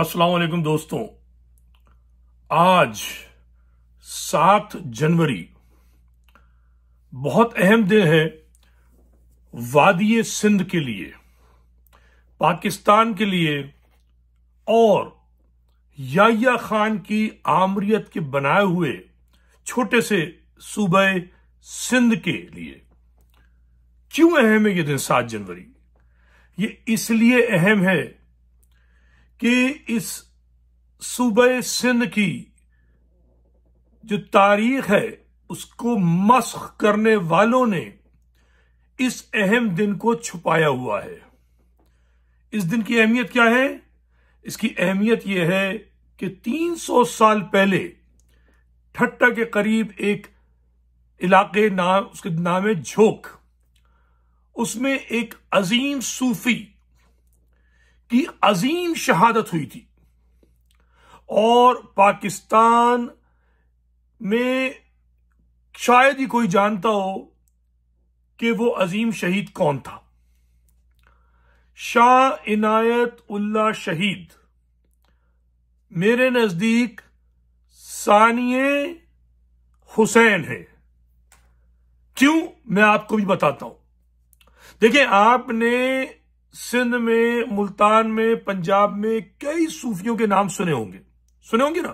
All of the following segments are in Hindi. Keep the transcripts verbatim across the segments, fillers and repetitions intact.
अस्सलाम वालेकुम दोस्तों, आज सात जनवरी बहुत अहम दिन है वादी सिंध के लिए, पाकिस्तान के लिए और याह्या खान की आमरियत के बनाए हुए छोटे से सूबे सिंध के लिए। क्यों अहम है ये दिन सात जनवरी? ये इसलिए अहम है कि इस सूबे सिंध की जो तारीख है उसको मस्ख करने वालों ने इस अहम दिन को छुपाया हुआ है। इस दिन की अहमियत क्या है? इसकी अहमियत यह है कि तीन सौ साल पहले ठट्टा के करीब एक इलाके नाम उसके नाम है झोक, उसमें एक अजीम सूफी की अजीम शहादत हुई थी और पाकिस्तान में शायद ही कोई जानता हो कि वो अजीम शहीद कौन था। शाह इनायतुल्लाह शहीद मेरे नजदीक सानिए हुसैन है। क्यों, मैं आपको भी बताता हूं। देखिए, आपने सिंध में, मुल्तान में, पंजाब में कई सूफियों के नाम सुने होंगे, सुने होंगे ना।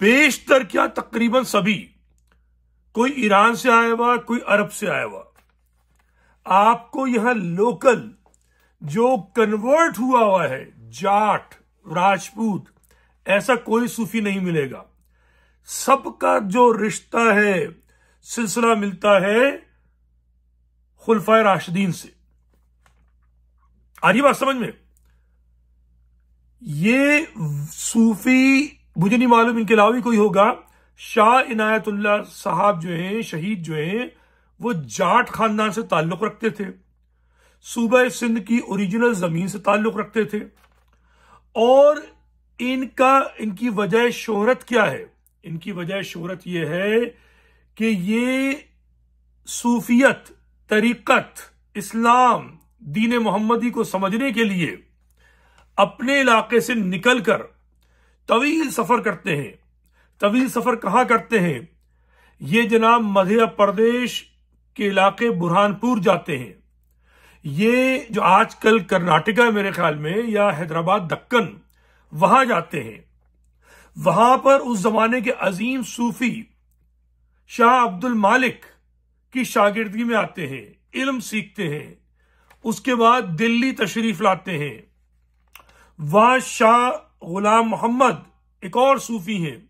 बेशतर क्या तकरीबन सभी, कोई ईरान से आया हुआ, कोई अरब से आया हुआ। आपको यहां लोकल जो कन्वर्ट हुआ हुआ है, जाट, राजपूत, ऐसा कोई सूफी नहीं मिलेगा। सबका जो रिश्ता है, सिलसिला मिलता है खुलफाए राशिदीन से। आ रही बात समझ में? ये सूफी, मुझे नहीं मालूम इनके अलावा भी कोई होगा। शाह इनायतुल्लाह साहब जो हैं, शहीद जो हैं, वो जाट खानदान से ताल्लुक रखते थे, सूबे सिंध की ओरिजिनल जमीन से ताल्लुक रखते थे। और इनका इनकी वजह शोहरत क्या है? इनकी वजह शोहरत ये है कि ये सूफियत, तरीकत, इस्लाम, दीन मोहम्मदी को समझने के लिए अपने इलाके से निकलकर तवील सफर करते हैं। तवील सफर कहां करते हैं? ये जनाब मध्य प्रदेश के इलाके बुरहानपुर जाते हैं, ये जो आजकल कर्नाटका मेरे ख्याल में, या हैदराबाद दक्कन, वहां जाते हैं। वहां पर उस जमाने के अजीम सूफी शाह अब्दुल मालिक की शागिर्दी में आते हैं, इल्म सीखते हैं। उसके बाद दिल्ली तशरीफ लाते हैं। वहां शाह गुलाम मोहम्मद एक और सूफी हैं,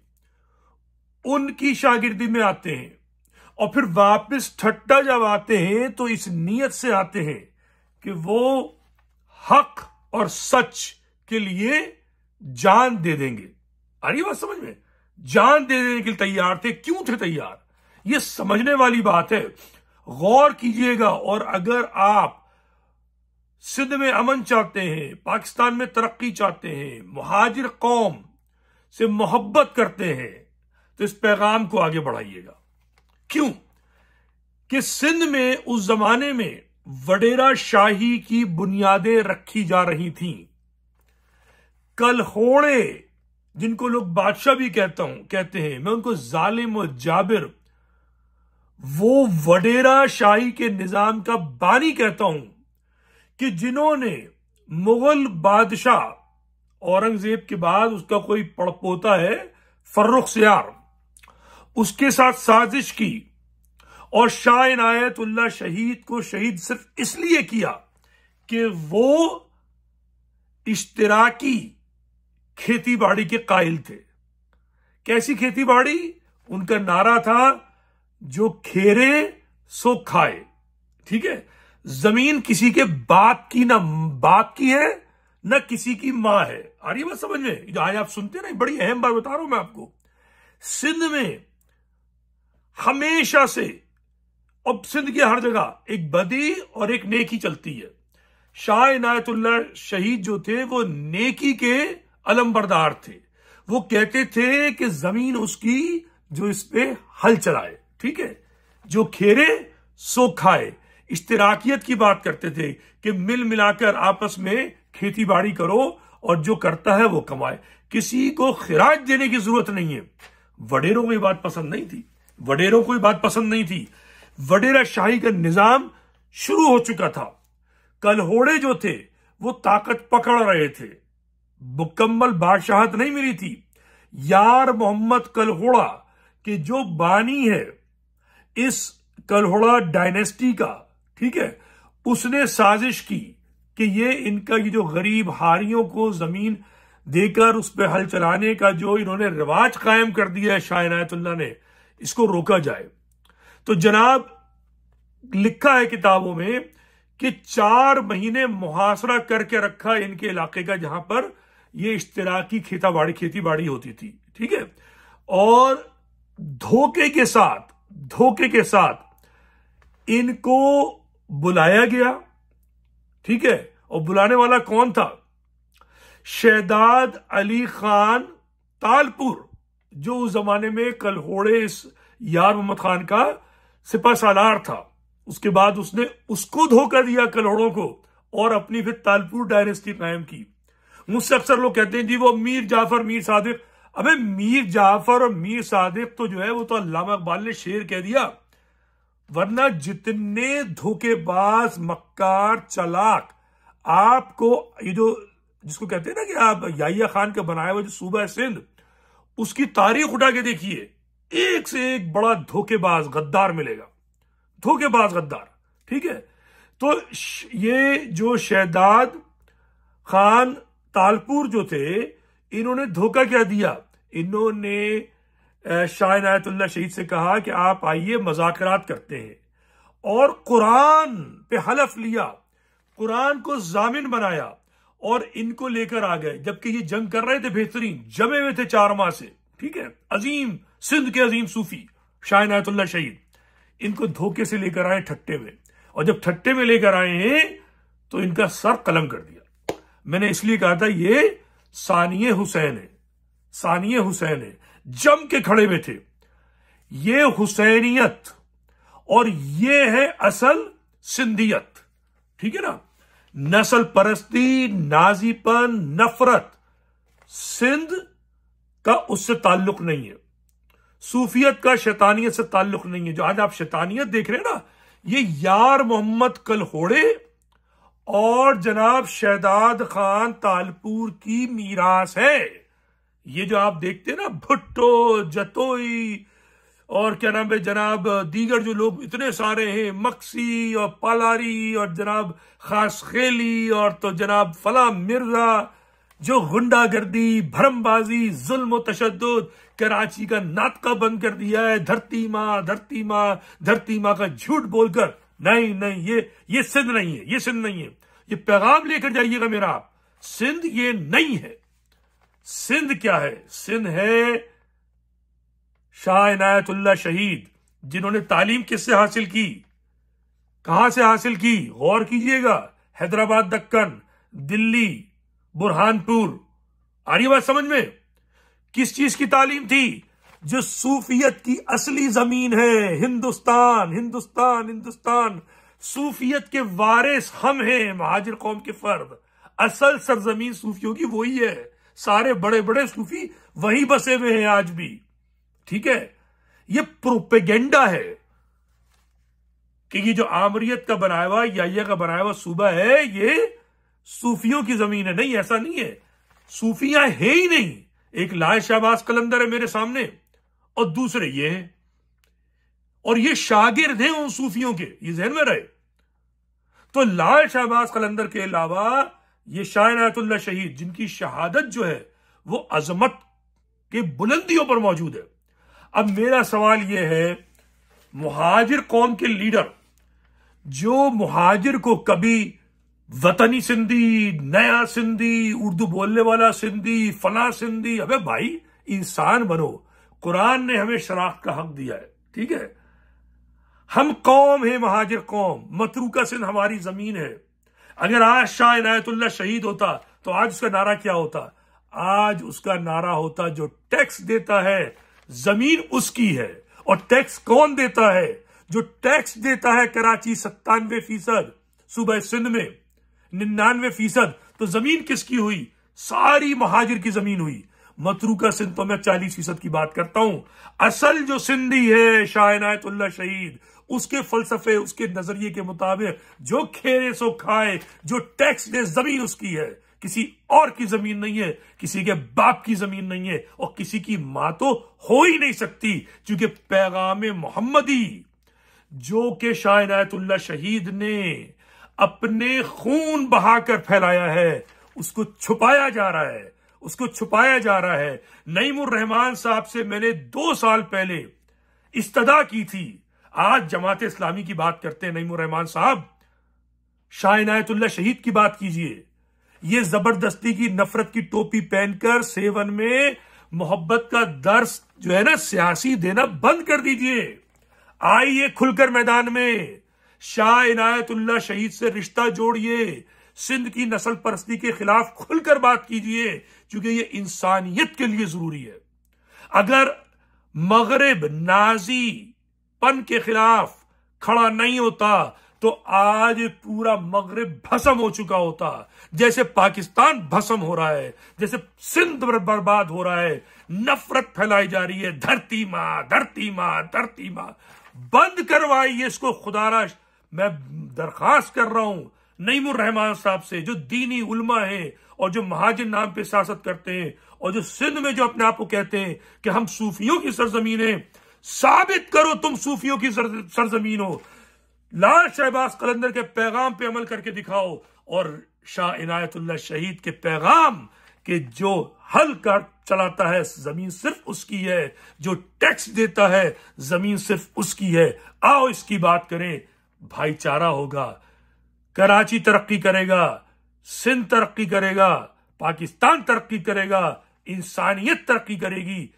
उनकी शागिर्दी में आते हैं। और फिर वापस ठट्टा जब आते हैं तो इस नीयत से आते हैं कि वो हक और सच के लिए जान दे देंगे। आ रही बात समझ में? जान दे देने के लिए तैयार थे। क्यों थे तैयार? ये समझने वाली बात है, गौर कीजिएगा। और अगर आप सिंध में अमन चाहते हैं, पाकिस्तान में तरक्की चाहते हैं, मुहाजिर कौम से मोहब्बत करते हैं, तो इस पैगाम को आगे बढ़ाइएगा। क्यों कि सिंध में उस जमाने में वडेरा शाही की बुनियादें रखी जा रही थीं। कलहोड़े, जिनको लोग बादशाह भी कहता हूं कहते हैं, मैं उनको जालिम और जाबिर, वो वडेरा शाही के निजाम का बानी कहता हूं कि जिन्होंने मुगल बादशाह औरंगजेब के बाद उसका कोई पड़पोता है फर्रुखसियार, उसके साथ साजिश की और शाह इनायतुल्लाह शहीद को शहीद सिर्फ इसलिए किया कि वो इश्तिराकी खेतीबाड़ी के कायल थे। कैसी खेतीबाड़ी? उनका नारा था, जो खेरे सो खाए। ठीक है, जमीन किसी के बाप की ना बाप की है, ना किसी की मां है। आ रही बात समझ में? जो आज आप सुनते ना, बड़ी अहम बात बता रहा हूं मैं आपको। सिंध में हमेशा से, अब सिंध की हर जगह एक बदी और एक नेकी चलती है। शाह इनायतुल्लाह शहीद जो थे वो नेकी के अलमबरदार थे। वो कहते थे कि जमीन उसकी जो इस पे हल चलाए। ठीक है, जो खेरे सो खाए। इश्तिराकियत की बात करते थे कि मिल मिलाकर आपस में खेतीबाड़ी करो और जो करता है वो कमाए, किसी को खिराज देने की जरूरत नहीं है। वडेरों को ये बात पसंद नहीं थी, वडेरों को ये बात पसंद नहीं थी। वडेरा शाही का निजाम शुरू हो चुका था। कलहोड़े जो थे वो ताकत पकड़ रहे थे, मुकम्मल बादशाहत नहीं मिली थी। यार मोहम्मद कलहोड़ा के जो बानी है इस कलहोड़ा डायनेस्टी का, ठीक है, उसने साजिश की कि ये इनका ये जो गरीब हारियों को जमीन देकर उस पर हल चलाने का जो इन्होंने रिवाज कायम कर दिया है शाह इनायतुल्लाह ने, इसको रोका जाए। तो जनाब लिखा है किताबों में कि चार महीने मुहासरा करके रखा इनके इलाके का, जहां पर ये इश्तराकी खेताबाड़ी खेती बाड़ी होती थी, ठीक है। और धोखे के साथ धोखे के साथ इनको बुलाया गया, ठीक है। और बुलाने वाला कौन था? शहदाद अली खान तालपुर, जो उस जमाने में कलहोड़े इस यार मोहम्मद खान का सिपह सालार था। उसके बाद उसने उसको धोखा दिया कलहोड़ों को, और अपनी फिर तालपुर डायनेस्टी कायम की। मुझसे अक्सर लोग कहते हैं जी वो मीर जाफर मीर सादिक, अबे मीर जाफर और मीर सादिक तो जो है वो तो अल्लामा इकबाल ने शेर कह दिया, वरना जितने धोखेबाज मक्कार चालाक आपको ये जो जिसको कहते हैं ना कि आप याहिया खान का बनाया हुआ जो सूबा है सिंध, उसकी तारीख उठा के देखिए, एक से एक बड़ा धोखेबाज गद्दार मिलेगा, धोखेबाज गद्दार, ठीक है। तो ये जो शहदाद खान तालपुर जो थे, इन्होंने धोखा क्या दिया? इन्होंने शाह इनायतुल्लाह शहीद से कहा कि आप आइए मज़ाकरात करते हैं, और कुरान पे हलफ लिया, कुरान को जामिन बनाया और इनको लेकर आ गए। जबकि ये जंग कर रहे थे, बेहतरीन जमे हुए थे चार माह से, ठीक है। अजीम सिंध के अजीम सूफी शाह इनायतुल्लाह शहीद इनको धोखे से लेकर आए ठट्टे में, और जब ठट्टे में लेकर आए हैं तो इनका सर कलम कर दिया। मैंने इसलिए कहा था ये सानिए हुसैन है, सानिए हुसैन है, जम के खड़े में थे। ये हुसैनियत और ये है असल सिंधियत, ठीक है ना। नस्ल परस्ती, नाजीपन, नफरत सिंध का उससे ताल्लुक नहीं है, सूफियत का शैतानियत से ताल्लुक नहीं है। जो आज आप शैतानियत देख रहे हैं ना, ये यार मोहम्मद कलहोड़े और जनाब शहदाद खान तालपुर की मीरास है। ये जो आप देखते हैं ना भुट्टो, जतोई और क्या नाम है जनाब दीगर जो लोग इतने सारे हैं, मक्सी और पालारी और जनाब खासखेली और तो जनाब फला मिर्जा, जो गुंडागर्दी, भरमबाजी, जुल्म और तशद्दुद, कराची का नाटका बंद कर दिया है, धरती माँ धरती माँ धरती माँ का झूठ बोलकर। नहीं नहीं, ये ये सिंध नहीं है, ये सिंध नहीं है। ये पैगाम लेकर जाइएगा मेरा आप, सिंध ये नहीं है। सिंध क्या है? सिंध है शाह इनायतुल्लाह शहीद, जिन्होंने तालीम किससे हासिल की, कहां से हासिल की, गौर कीजिएगा। हैदराबाद दक्कन, दिल्ली, बुरहानपुर, आ रही बात समझ में? किस चीज की तालीम थी? जो सूफियत की असली जमीन है, हिंदुस्तान हिंदुस्तान हिंदुस्तान, सूफियत के वारिस हम हैं, महाजिर कौम के फर्द। असल सरजमीन सूफियों की वही है, सारे बड़े बड़े सूफी वहीं बसे हुए हैं आज भी, ठीक है। ये प्रोपेगेंडा है कि ये जो आमरियत का बनाया हुआ, याहिया का बनाया हुआ सूबा है, ये सूफियों की जमीन है। नहीं, ऐसा नहीं है, सूफियां है ही नहीं। एक लाल शहबाज कलंदर है मेरे सामने और दूसरे ये हैं, और ये शागिर्द हैं उन सूफियों के, ये जहन में रहे। तो लाल शहबाज कलंदर के अलावा ये शाह इनायतुल्लाह शहीद, जिनकी शहादत जो है वो अजमत के बुलंदियों पर मौजूद है। अब मेरा सवाल यह है, मुहाजिर कौम के लीडर जो मुहाजिर को कभी वतनी सिंधी, नया सिंधी, उर्दू बोलने वाला सिंधी, फला सिंधी, अबे भाई इंसान बनो, कुरान ने हमें शराफ़त का हक दिया है, ठीक है। हम कौम है महाजिर कौम, मतरूका सिंध हमारी जमीन है। अगर आज शाह इनायतुल्लाह शहीद होता तो आज उसका नारा क्या होता? आज उसका नारा होता जो टैक्स देता है जमीन उसकी है। और टैक्स कौन देता है? जो टैक्स देता है कराची सत्तानवे फीसद, सूबे सिंध में निन्यानवे फीसद, तो जमीन किसकी हुई? सारी महाजिर की जमीन हुई। मतरूका सिंध तो मैं चालीस फीसद की बात करता हूं। असल जो सिंधी है शाह इनायतुल्लाह शहीद, उसके फलसफे, उसके नजरिए के मुताबिक जो खेरे सो खाए, जो टैक्स दे जमीन उसकी है, किसी और की जमीन नहीं है, किसी के बाप की जमीन नहीं है, और किसी की मां तो हो ही नहीं सकती, क्योंकि पैगाम मोहम्मदी जो के शाह इनायतुल्लाह शहीद ने अपने खून बहाकर फैलाया है, उसको छुपाया जा रहा है, उसको छुपाया जा रहा है। नईम रहमान साहब से मैंने दो साल पहले इस्तदा की थी। आज जमात इस्लामी की बात करते हैं, नईम रहमान साहब शाह इनायतुल्लाह शहीद की बात कीजिए। ये जबरदस्ती की नफरत की टोपी पहनकर सेवन में मोहब्बत का दर्श जो है ना सियासी देना बंद कर दीजिए। आइए खुलकर मैदान में शाह इनायतुल्लाह शहीद से रिश्ता जोड़िए, सिंध की नस्ल परस्ती के खिलाफ खुलकर बात कीजिए, क्योंकि ये इंसानियत के लिए जरूरी है। अगर मगरिब नाजी पन के खिलाफ खड़ा नहीं होता तो आज पूरा मगरिब भस्म हो चुका होता, जैसे पाकिस्तान भस्म हो रहा है, जैसे सिंध बर्बाद हो रहा है। नफरत फैलाई जा रही है, धरती माँ धरती माँ धरती माँ, बंद करवाइए इसको। खुदारा मैं दरखास्त कर रहा हूं नईमुर रहमान साहब से, जो दीनी उल्मा हैं और जो महाजिर नाम पे सियासत करते हैं और जो सिंध में जो अपने आप को कहते हैं कि हम सूफियों की सरजमीन है, साबित करो तुम सूफियों की सरजमीन हो। लाल शहबाज कलंदर के पैगाम पे अमल करके दिखाओ और शाह इनायतुल्लाह शहीद के पैगाम के जो हल कर चलाता है जमीन सिर्फ उसकी है, जो टैक्स देता है जमीन सिर्फ उसकी है। आओ इसकी बात करें, भाईचारा होगा, कराची तरक्की करेगा, सिंध तरक्की करेगा, पाकिस्तान तरक्की करेगा, इंसानियत तरक्की करेगी,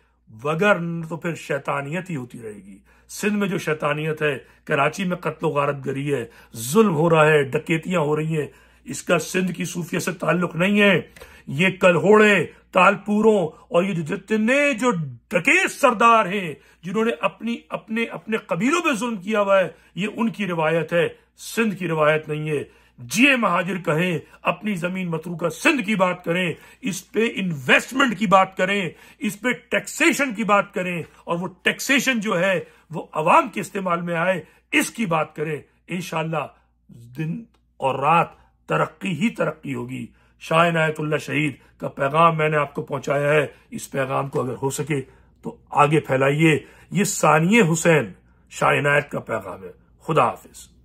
वगर तो फिर शैतानियत ही होती रहेगी। सिंध में जो शैतानियत है, कराची में कत्लो गारतगरी है, जुल्म हो रहा है, डकैतियां हो रही हैं, इसका सिंध की सूफियत से ताल्लुक नहीं है। ये कलहोड़े तालपुरों और ये जितने जो डकैत सरदार हैं जिन्होंने अपनी अपने अपने कबीलों पे जुल्म किया हुआ है, ये उनकी रिवायत है, सिंध की रिवायत नहीं है। जिए महाजिर कहें, अपनी जमीन मतरूका सिंध की बात करें, इस पे इन्वेस्टमेंट की बात करें, इस पे टैक्सेशन की बात करें, और वो टैक्सेशन जो है वो अवाम के इस्तेमाल में आए, इसकी बात करें। इंशाल्लाह दिन और रात तरक्की ही तरक्की होगी। शाह इनायतुल्लाह शहीद का पैगाम मैंने आपको पहुंचाया है, इस पैगाम को अगर हो सके तो आगे फैलाइए। ये सानिए हुसैन शाह इनायत का पैगाम है। खुदा हाफिज।